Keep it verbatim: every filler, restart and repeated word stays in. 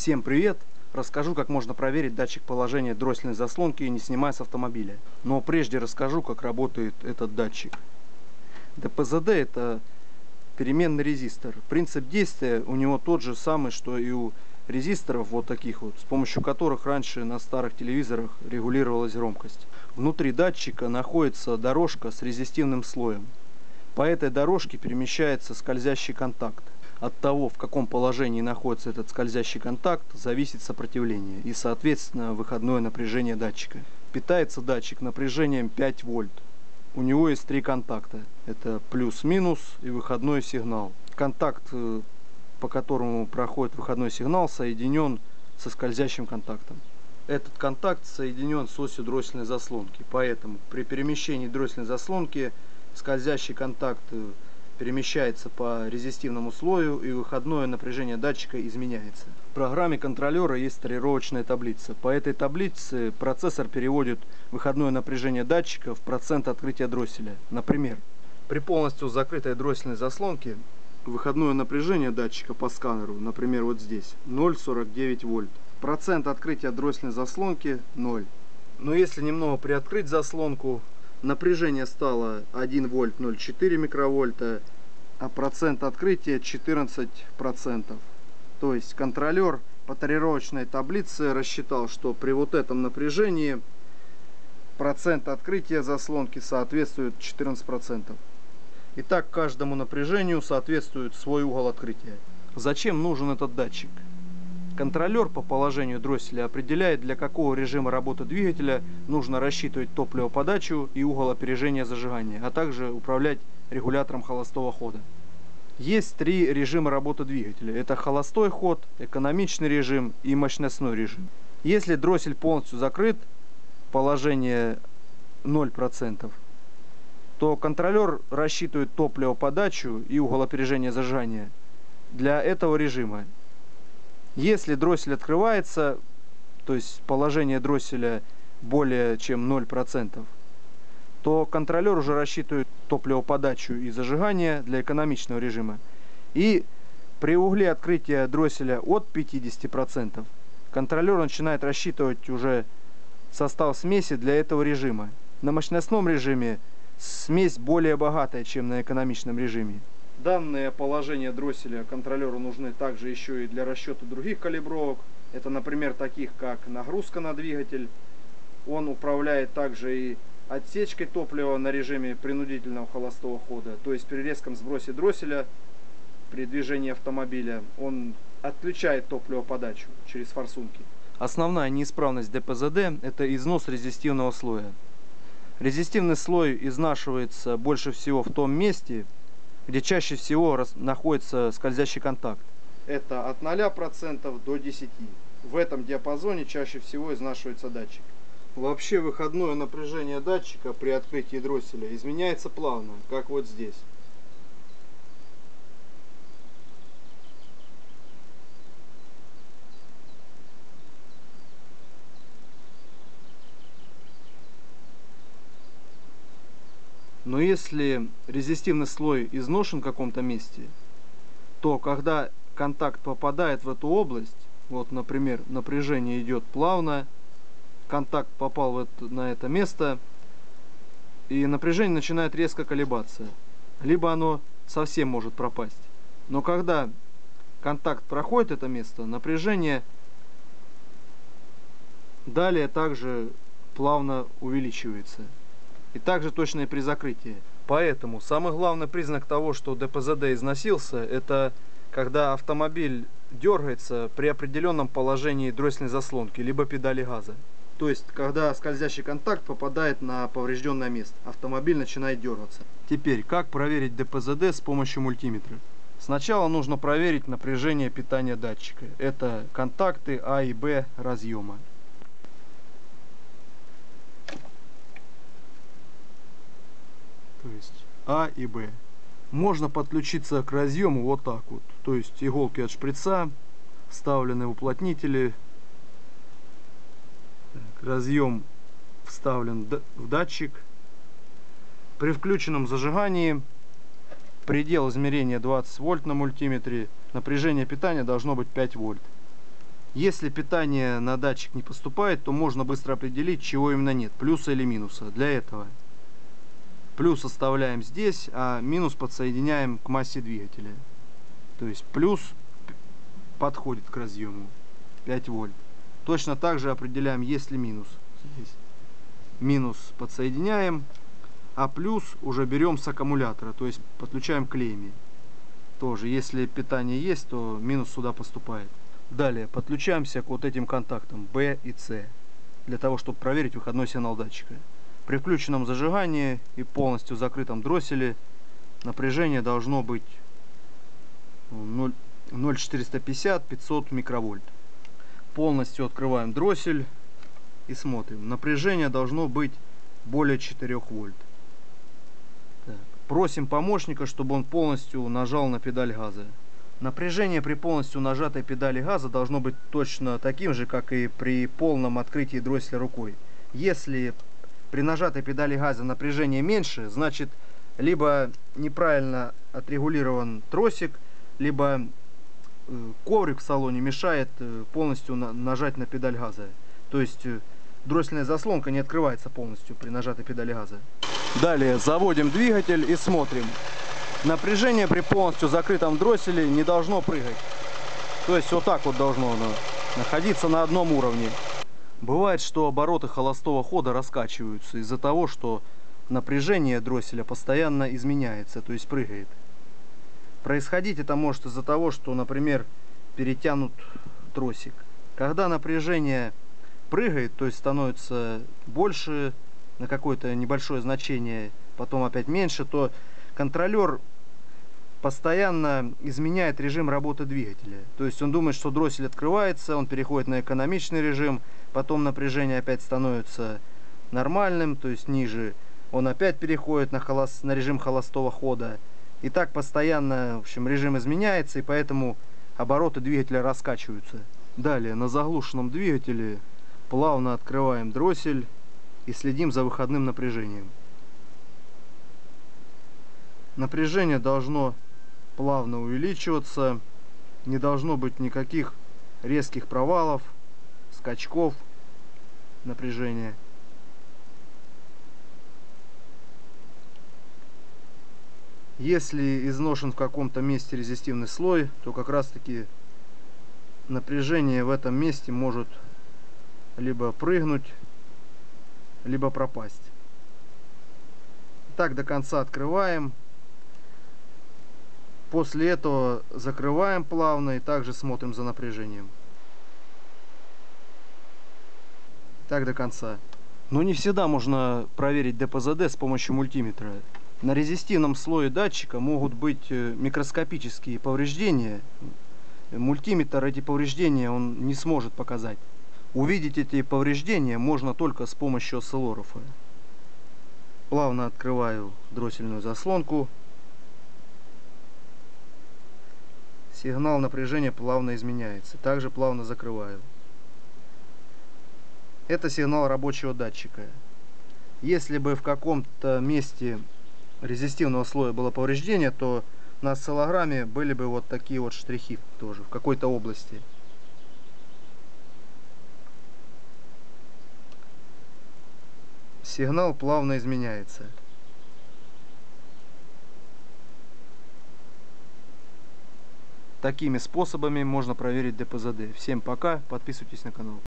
Всем привет! Расскажу, как можно проверить датчик положения дроссельной заслонки, не снимая с автомобиля. Но прежде расскажу, как работает этот датчик. ДПЗД – это переменный резистор. Принцип действия у него тот же самый, что и у резисторов вот таких вот, с помощью которых раньше на старых телевизорах регулировалась громкость. Внутри датчика находится дорожка с резистивным слоем. По этой дорожке перемещается скользящий контакт. От того, в каком положении находится этот скользящий контакт, зависит сопротивление и, соответственно, выходное напряжение датчика. Питается датчик напряжением пять вольт. У него есть три контакта. Это плюс-минус и выходной сигнал. Контакт, по которому проходит выходной сигнал, соединен со скользящим контактом. Этот контакт соединен с осью дроссельной заслонки. Поэтому при перемещении дроссельной заслонки скользящий контакт перемещается по резистивному слою, и выходное напряжение датчика изменяется. В программе контроллера есть тарировочная таблица. По этой таблице процессор переводит выходное напряжение датчика в процент открытия дросселя. Например, при полностью закрытой дроссельной заслонке выходное напряжение датчика по сканеру, например, вот здесь, ноль целых сорок девять вольт. Процент открытия дроссельной заслонки ноль. Но если немного приоткрыть заслонку, напряжение стало один вольт ноль целых четыре микровольта, а процент открытия четырнадцать процентов. То есть контроллер по тарировочной таблице рассчитал, что при вот этом напряжении процент открытия заслонки соответствует четырнадцати процентам. Итак, каждому напряжению соответствует свой угол открытия. Зачем нужен этот датчик? Контроллер по положению дросселя определяет, для какого режима работы двигателя нужно рассчитывать топливоподачу и угол опережения зажигания, а также управлять регулятором холостого хода. Есть три режима работы двигателя. Это холостой ход, экономичный режим и мощностной режим. Если дроссель полностью закрыт, положение ноль процентов, то контроллер рассчитывает топливоподачу и угол опережения зажигания для этого режима. Если дроссель открывается, то есть положение дросселя более чем ноль процентов, то контроллер уже рассчитывает топливоподачу и зажигание для экономичного режима. И при угле открытия дросселя от пятидесяти процентов контроллер начинает рассчитывать уже состав смеси для этого режима. На мощностном режиме смесь более богатая, чем на экономичном режиме. Данные положения дросселя контроллеру нужны также еще и для расчета других калибровок. Это, например, таких как нагрузка на двигатель. Он управляет также и отсечкой топлива на режиме принудительного холостого хода. То есть при резком сбросе дросселя, при движении автомобиля, он отключает топливоподачу через форсунки. Основная неисправность ДПЗД – это износ резистивного слоя. Резистивный слой изнашивается больше всего в том месте, где чаще всего находится скользящий контакт. Это от ноля процентов до десяти процентов. В этом диапазоне чаще всего изнашивается датчик. Вообще выходное напряжение датчика при открытии дросселя изменяется плавно, как вот здесь. Но если резистивный слой изношен в каком-то месте, то когда контакт попадает в эту область, вот, например, напряжение идет плавно, контакт попал в это, на это место, и напряжение начинает резко колебаться, либо оно совсем может пропасть. Но когда контакт проходит это место, напряжение далее также плавно увеличивается. И также точно и при закрытии. Поэтому самый главный признак того, что ДПЗД износился, это когда автомобиль дергается при определенном положении дроссельной заслонки, либо педали газа. То есть, когда скользящий контакт попадает на поврежденное место, автомобиль начинает дергаться. Теперь, как проверить ДПЗД с помощью мультиметра? Сначала нужно проверить напряжение питания датчика. Это контакты А и Б разъема. То есть А и Б. Можно подключиться к разъему вот так вот. То есть иголки от шприца, вставленные уплотнители. Так, разъем вставлен в датчик. При включенном зажигании предел измерения двадцать вольт на мультиметре. Напряжение питания должно быть пять вольт. Если питание на датчик не поступает, то можно быстро определить, чего именно нет, плюса или минуса. Для этого плюс оставляем здесь, а минус подсоединяем к массе двигателя. То есть плюс подходит к разъему пять вольт. Точно так же определяем, есть ли минус. Здесь минус подсоединяем, а плюс уже берем с аккумулятора, то есть подключаем к клейме. Тоже, если питание есть, то минус сюда поступает. Далее подключаемся к вот этим контактам B и C, для того, чтобы проверить выходной сигнал датчика. При включенном зажигании и полностью закрытом дросселе напряжение должно быть ноль целых четыреста пятьдесят — пятьсот микровольт. Полностью открываем дроссель и смотрим. Напряжение должно быть более четырёх вольт. Так. Просим помощника, чтобы он полностью нажал на педаль газа. Напряжение при полностью нажатой педали газа должно быть точно таким же, как и при полном открытии дросселя рукой. Если при нажатой педали газа напряжение меньше, значит, либо неправильно отрегулирован тросик, либо коврик в салоне мешает полностью нажать на педаль газа. То есть дроссельная заслонка не открывается полностью при нажатой педали газа. Далее заводим двигатель и смотрим. Напряжение при полностью закрытом дросселе не должно прыгать. То есть вот так вот должно оно находиться на одном уровне. Бывает, что обороты холостого хода раскачиваются из-за того, что напряжение дросселя постоянно изменяется, то есть прыгает. Происходить это может из-за того, что, например, перетянут тросик. Когда напряжение прыгает, то есть становится больше на какое-то небольшое значение, потом опять меньше, то контролер постоянно изменяет режим работы двигателя. То есть он думает, что дроссель открывается, он переходит на экономичный режим, потом напряжение опять становится нормальным, то есть ниже. Он опять переходит на, холост... на режим холостого хода. И так постоянно, в общем, режим изменяется, и поэтому обороты двигателя раскачиваются. Далее на заглушенном двигателе плавно открываем дроссель и следим за выходным напряжением. Напряжение должно плавно увеличиваться, не должно быть никаких резких провалов, скачков напряжения. Если изношен в каком-то месте резистивный слой, то как раз таки напряжение в этом месте может либо прыгнуть, либо пропасть. Так до конца открываем. После этого закрываем плавно и также смотрим за напряжением. Так до конца. Но не всегда можно проверить ДПЗД с помощью мультиметра. На резистивном слое датчика могут быть микроскопические повреждения. Мультиметр эти повреждения он не сможет показать. Увидеть эти повреждения можно только с помощью осциллографа. Плавно открываю дроссельную заслонку. Сигнал напряжения плавно изменяется. Также плавно закрываю. Это сигнал рабочего датчика. Если бы в каком-то месте резистивного слоя было повреждение, то на осциллограмме были бы вот такие вот штрихи тоже в какой-то области. Сигнал плавно изменяется. Такими способами можно проверить ДПЗД. Всем пока, подписывайтесь на канал.